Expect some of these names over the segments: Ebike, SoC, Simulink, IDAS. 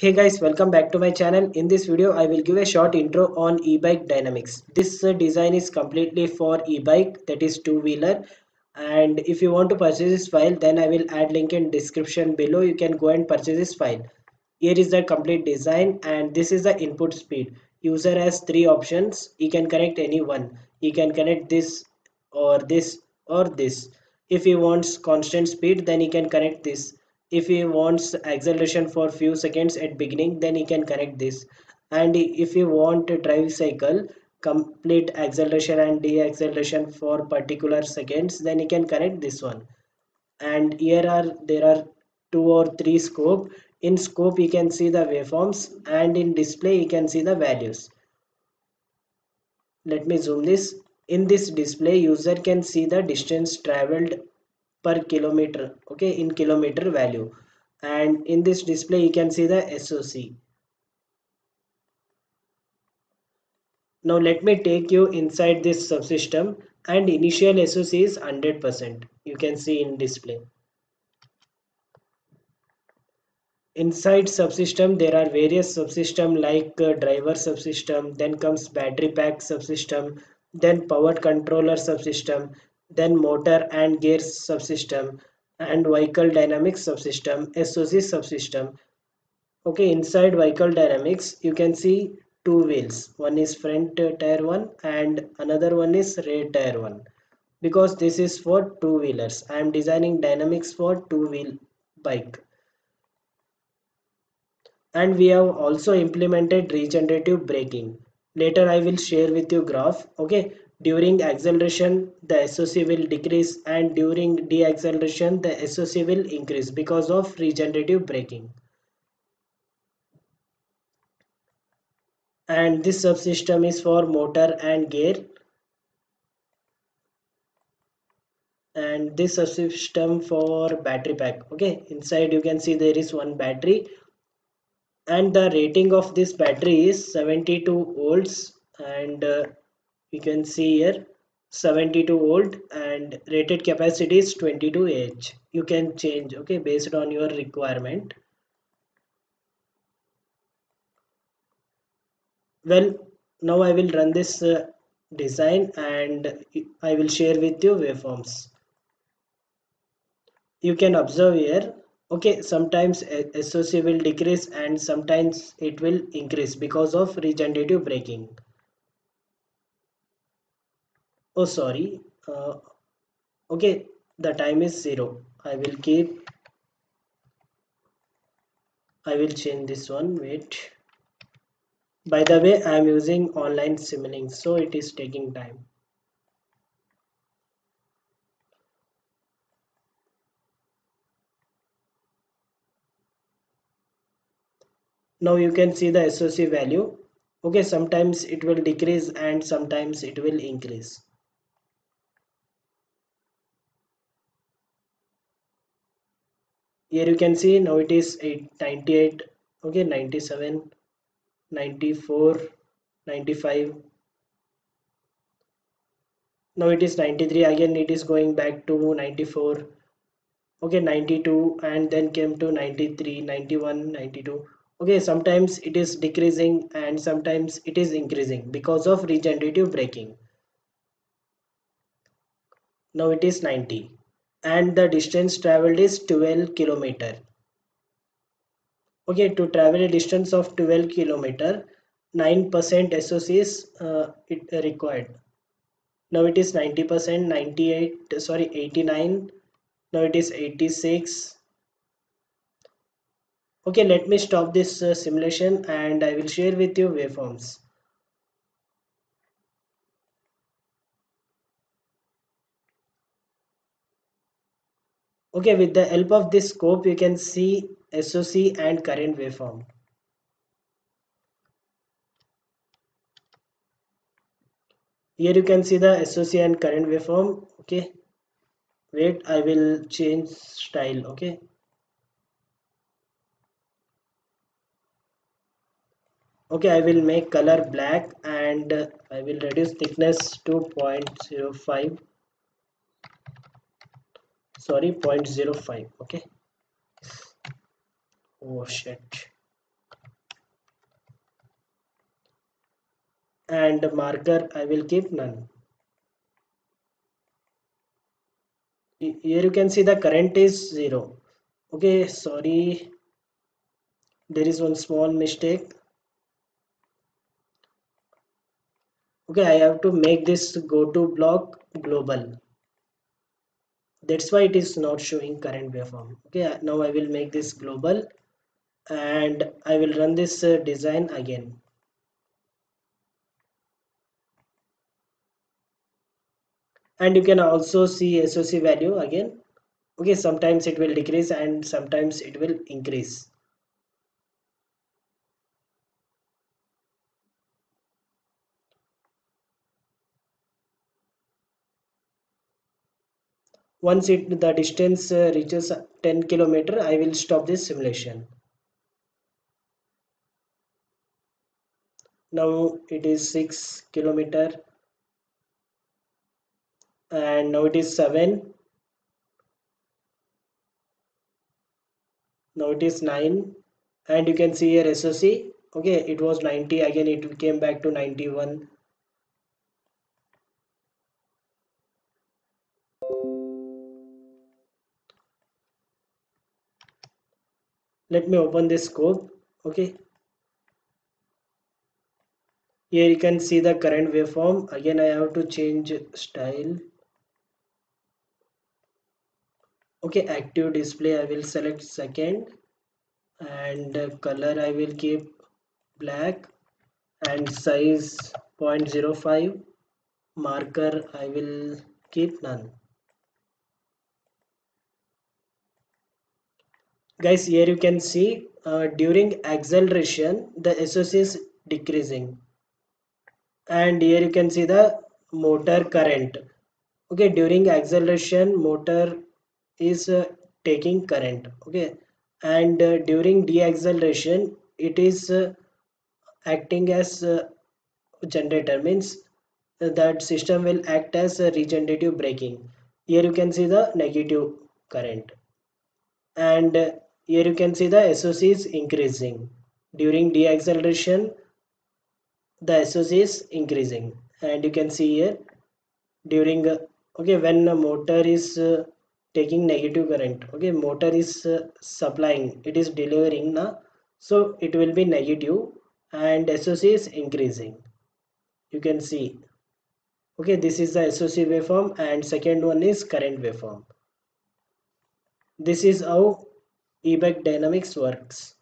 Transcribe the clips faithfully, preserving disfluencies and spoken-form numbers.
Hey guys, welcome back to my channel. In this video I will give a short intro on e-bike dynamics. This uh, design is completely for e-bike, that is two-wheeler, and if you want to purchase this file then I will add link in description below. You can go and purchase this file. Here is the complete design and this is the input speed. User has three options. He can connect any one. He can connect this or this or this. If he wants constant speed then he can connect this. If he wants acceleration for few seconds at beginning then he can connect this, and if he want a drive cycle complete acceleration and deacceleration for particular seconds then he can connect this one. And here are there are two or three scope. In scope you can see the waveforms, and in display you can see the values. Let me zoom this. In this display user can see the distance traveled per kilometer, okay, in kilometer value, and in this display you can see the S O C. Now let me take you inside this subsystem, and initial S O C is one hundred percent. You can see in display. Inside subsystem there are various subsystem like uh, driver subsystem, then comes battery pack subsystem, then power controller subsystem, then motor and gear subsystem, and vehicle dynamics subsystem, S O C subsystem. Okay, inside vehicle dynamics you can see two wheels. One is front tire one and another one is rear tire one. Because this is for two wheelers, I am designing dynamics for two wheel bike. And we have also implemented regenerative braking. Later I will share with you graph. Okay. During acceleration the S O C will decrease, and during deacceleration the S O C will increase because of regenerative braking. And this subsystem is for motor and gear, and this subsystem for battery pack. Okay, inside you can see there is one battery, and the rating of this battery is seventy-two volts, and uh, you can see here seventy-two volt, and rated capacity is twenty-two amp hours. You can change, okay, based on your requirement. Well, now I will run this uh, design and I will share with you waveforms. You can observe here, okay, sometimes S O C will decrease and sometimes it will increase because of regenerative braking. Oh sorry, uh, okay, the time is zero. I will keep, I will change this one, wait. By the way, I am using online Simulink, so it is taking time. Now you can see the S O C value. Okay, sometimes it will decrease and sometimes it will increase. Here you can see now it is ninety-eight, okay, ninety-seven, ninety-four, ninety-five. Now it is ninety-three, again it is going back to ninety-four, okay, ninety-two, and then came to ninety-three, ninety-one, ninety-two. Okay, sometimes it is decreasing and sometimes it is increasing because of regenerative braking. Now it is ninety. And the distance traveled is twelve kilometers. Okay, to travel a distance of twelve kilometers, nine percent S O C is uh, it required. Now it is ninety percent, ninety-eight, sorry, eighty-nine. Now it is eighty-six. Okay, let me stop this uh, simulation and I will share with you waveforms. Okay, with the help of this scope you can see S O C and current waveform. Here you can see the S O C and current waveform. Okay, wait, I will change style. Okay, okay, I will make color black and I will reduce thickness to zero point zero five. Sorry, zero point zero five. Okay. Oh shit. and marker I will give none. Here you can see the current is zero. Okay, sorry, there is one small mistake. Okay, I have to make this go to block global. That's why it is not showing current waveform. Okay, now I will make this global and I will run this design again. And you can also see S O C value again. Okay, sometimes it will decrease and sometimes it will increase. Once it, the distance reaches ten kilometers, I will stop this simulation. Now it is six kilometers. And now it is seven. Now it is nine. And you can see here S O C. Okay, it was ninety. Again, it came back to ninety-one. Let me open this scope. Okay. Here you can see the current waveform. Again, I have to change style. Okay, active display I will select second, and color I will keep black, and size zero point zero five, marker I will keep none. Guys, here you can see uh, during acceleration the S O C is decreasing, and here you can see the motor current. Okay, during acceleration motor is uh, taking current. Okay, and uh, during deacceleration it is uh, acting as uh, generator, means that system will act as a regenerative braking. Here you can see the negative current, and uh, here you can see the S O C is increasing. During deacceleration the S O C is increasing, and you can see here during uh, okay, when the motor is uh, taking negative current, okay, motor is uh, supplying, it is delivering na, so it will be negative and S O C is increasing. You can see. Okay, this is the S O C waveform and second one is current waveform. This is how Ebike dynamics works.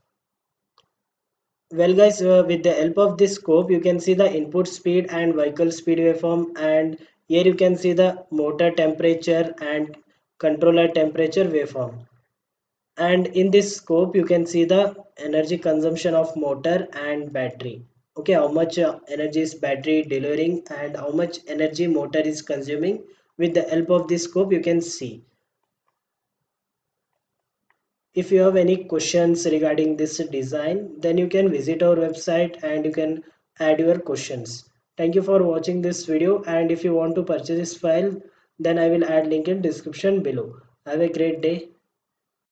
Well guys, uh, with the help of this scope you can see the input speed and vehicle speed waveform, and here you can see the motor temperature and controller temperature waveform, and in this scope you can see the energy consumption of motor and battery. Okay, how much uh, energy is battery delivering and how much energy motor is consuming. With the help of this scope you can see. If you have any questions regarding this design, then you can visit our website and you can add your questions. Thank you for watching this video, and if you want to purchase this file, then I will add link in description below. Have a great day.